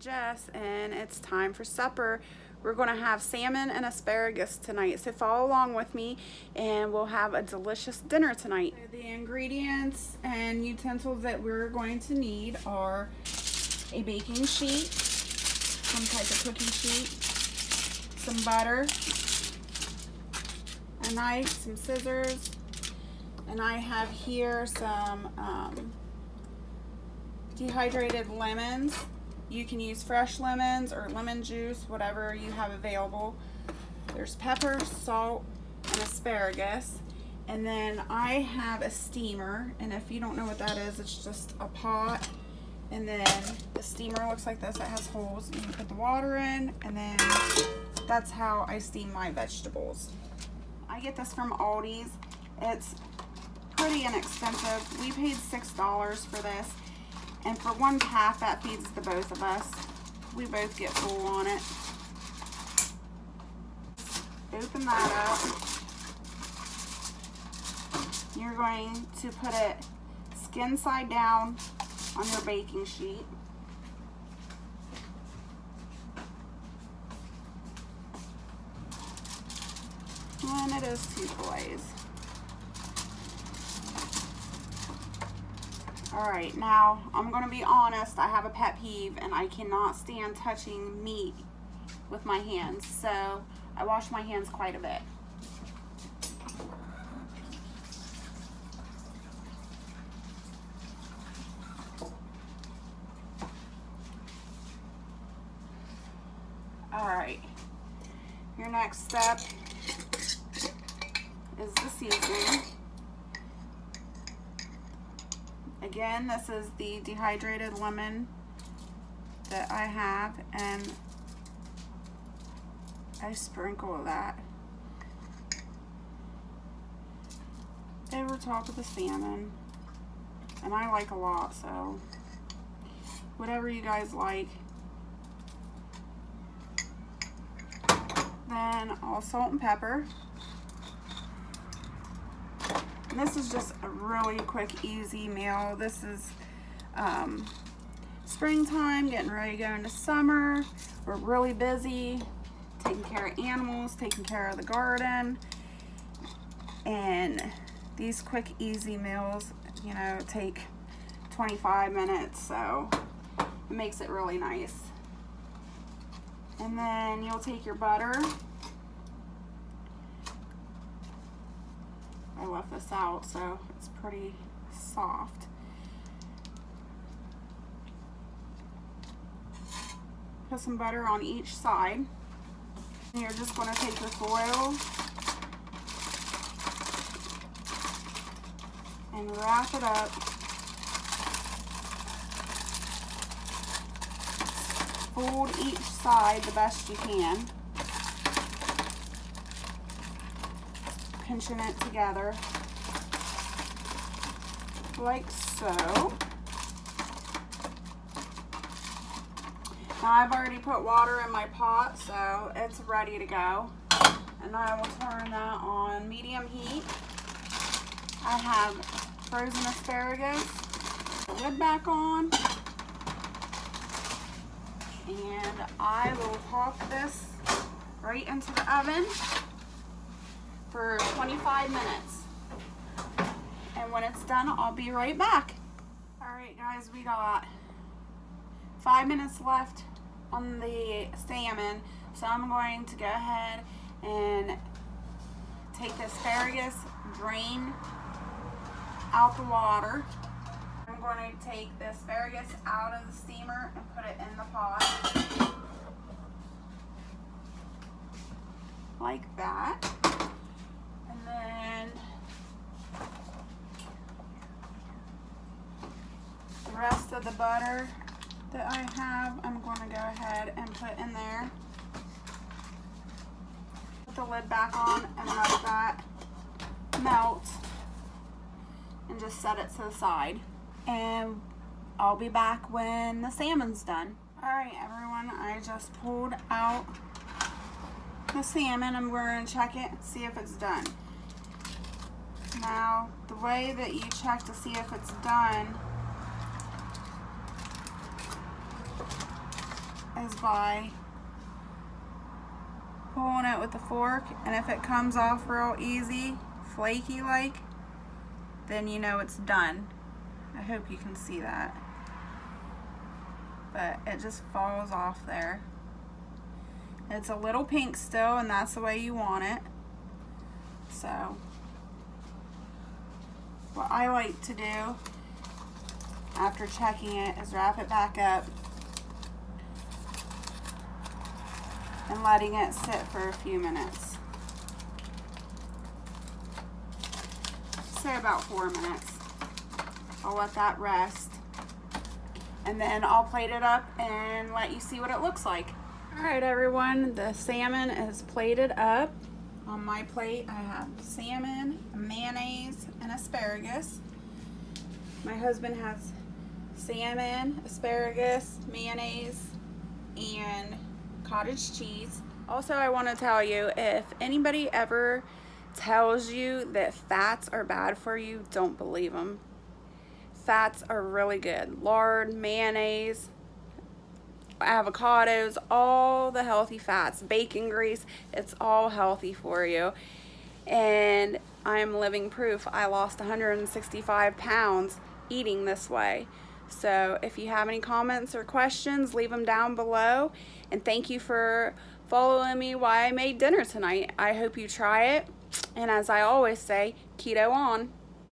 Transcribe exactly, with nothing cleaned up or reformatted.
Jess, and it's time for supper. We're going to have salmon and asparagus tonight, so follow along with me and we'll have a delicious dinner tonight. So the ingredients and utensils that we're going to need are a baking sheet, some type of cooking sheet, some butter, a knife, some scissors, and I have here some um, dehydrated lemons. You can use fresh lemons or lemon juice, whatever you have available. There's pepper, salt, and asparagus. And then I have a steamer, and if you don't know what that is, it's just a pot. And then the steamer looks like this. It has holes. You can put the water in, and then that's how I steam my vegetables. I get this from Aldi's. It's pretty inexpensive. We paid six dollars for this. And for one pack, that feeds the both of us. We both get full on it. Open that up. You're going to put it skin side down on your baking sheet. And it is two fillets. Alright, now I'm going to be honest, I have a pet peeve and I cannot stand touching meat with my hands, so I wash my hands quite a bit. Alright, your next step is the seasoning. Again, this is the dehydrated lemon that I have, and I sprinkle that over top of the salmon, and I like a lot, so whatever you guys like. Then all salt and pepper. This is just a really quick, easy meal. This is um, springtime, getting ready to go into summer. We're really busy, taking care of animals, taking care of the garden. And these quick, easy meals, you know, take twenty-five minutes, so it makes it really nice. And then you'll take your butter. I left this out, so it's pretty soft. Put some butter on each side. And you're just going to take the foil and wrap it up. Fold each side the best you can, pinching it together like so. Now I've already put water in my pot, so it's ready to go, and I will turn that on medium heat. I have frozen asparagus, the lid back on, and I will pop this right into the oven for twenty-five minutes, and when it's done I'll be right back. Alright guys, we got five minutes left on the salmon, so I'm going to go ahead and take the asparagus, drain out the water. I'm going to take the asparagus out of the steamer and put it in the pot like that. And the rest of the butter that I have, I'm going to go ahead and put in there. Put the lid back on and let that melt and just set it to the side. And I'll be back when the salmon's done. Alright everyone, I just pulled out the salmon. I'm going to check it, see if it's done. Now, the way that you check to see if it's done comes by pulling it with a fork, and if it comes off real easy, flaky like, then you know it's done. I hope you can see that. But it just falls off there. It's a little pink still, and that's the way you want it. So what I like to do after checking it is wrap it back up and letting it sit for a few minutes. Say about four minutes. I'll let that rest, and then I'll plate it up and let you see what it looks like. All right, everyone, the salmon is plated up. On my plate, I have salmon, mayonnaise, and asparagus. My husband has salmon, asparagus, mayonnaise, and cottage cheese. Also, I want to tell you, if anybody ever tells you that fats are bad for you, don't believe them. Fats are really good. Lard, mayonnaise, avocados, all the healthy fats, bacon grease, it's all healthy for you. And I'm living proof. I lost one hundred sixty-five pounds eating this way. So if you have any comments or questions, leave them down below. And thank you for following me while I made dinner tonight. I hope you try it. And as I always say, keto on.